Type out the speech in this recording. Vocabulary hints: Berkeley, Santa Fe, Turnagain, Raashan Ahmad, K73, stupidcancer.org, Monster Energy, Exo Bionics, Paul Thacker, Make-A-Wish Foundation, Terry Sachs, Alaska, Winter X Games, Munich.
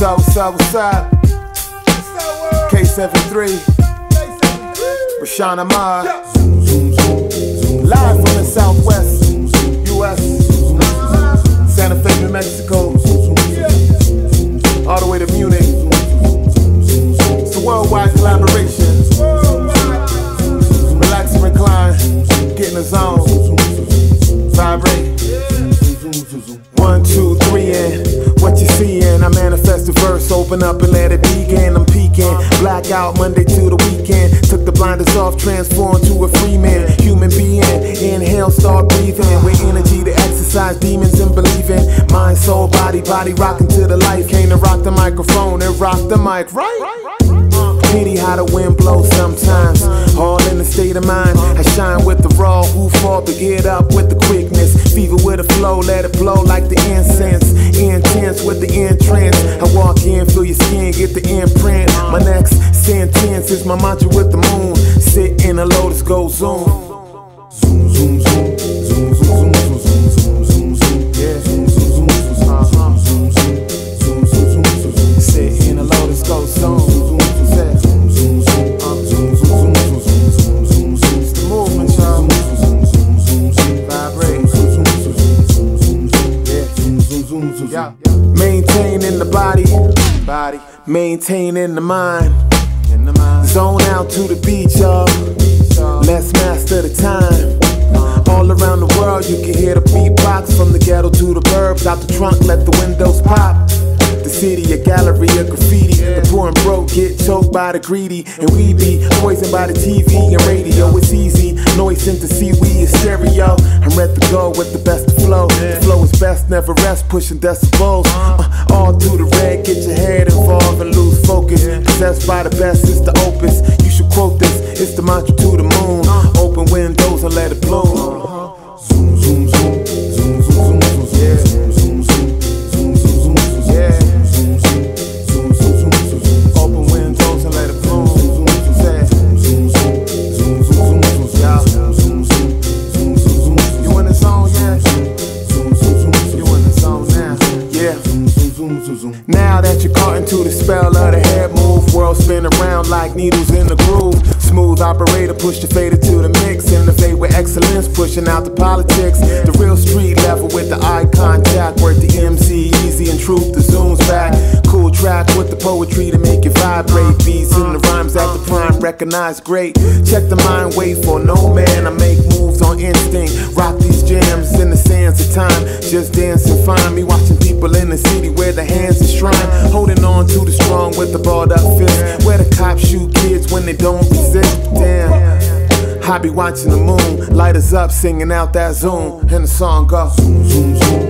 Southside, what's up? K73, Raashan Ahmad, live from the Southwest, U.S., Santa Fe, New Mexico, all the way to Munich. It's a worldwide collaboration. Relax and recline, get in the zone, vibrate. 1, 2, 3, and. What you seeing? I manifest a verse, open up and let it begin. I'm peeking, blackout Monday to the weekend. Took the blinders off, transformed to a free man, human being. Inhale, start breathing. With energy to exercise, demons and believing. Mind, soul, body, rocking to the life. Came to rock the microphone and rock the mic, right? Pity how the wind blows sometimes. All in the state of mind. I shine with the raw, who fought to get up with the quickness. Fever with the flow, let it blow like the incense. Intense with the entrance. I walk in, feel your skin, get the imprint. My next sentence is my mantra with the moon. Sit in a lotus, go zoom. Zoom, zoom, zoom, zoom, zoom, zoom, zoom, zoom, zoom, zoom. Yeah, zoom, zoom, zoom, zoom, zoom, zoom, zoom, zoom, zoom. Sit in a lotus, go zoom. Zoom, zoom, zoom, zoom, zoom, zoom, zoom, zoom. It's the movement, y'all. Vibrate. Yeah. Maintaining the body, maintaining the mind. Zone out to the beach, y'all. Let's master the time. All around the world, you can hear the beatbox. From the ghetto to the burbs, out the trunk, let the windows pop. The city, a gallery, a graffiti. The poor and broke get choked by the greedy, and we be poisoned by the TV and radio. It's easy, noise into seaweed and stereo. I'm ready to go with the best of flow. The flow is best, never rest, pushing decibels. All through the red, get your head involved and lose focus. Possessed by the best, it's the opus. You should quote this, it's the mantra to the moon. Open windows and let it bloom. Zoom, zoom, zoom, zoom, zoom, zoom, zoom, yeah. Now that you're caught into the spell of the head move, world spin around like needles in the groove. Smooth operator, push the fader to the mix. Innovate with excellence, pushing out the politics. The real street level with the eye contact. Work the MC easy and truth, the zoom's back. Cool track with the poetry to make it vibrate. Beats in the rhymes at the prime, recognize great. Check the mind, wait for no man. I make moves on instinct, rock these jams in the sands of time. Just dance and find me watching people in the city where the hands enshrined, holding on to the strong with the balled up fist. Where the cops shoot kids when they don't resist. Damn, I be watching the moon, light us up, singing out that zoom, and the song goes zoom, zoom, zoom.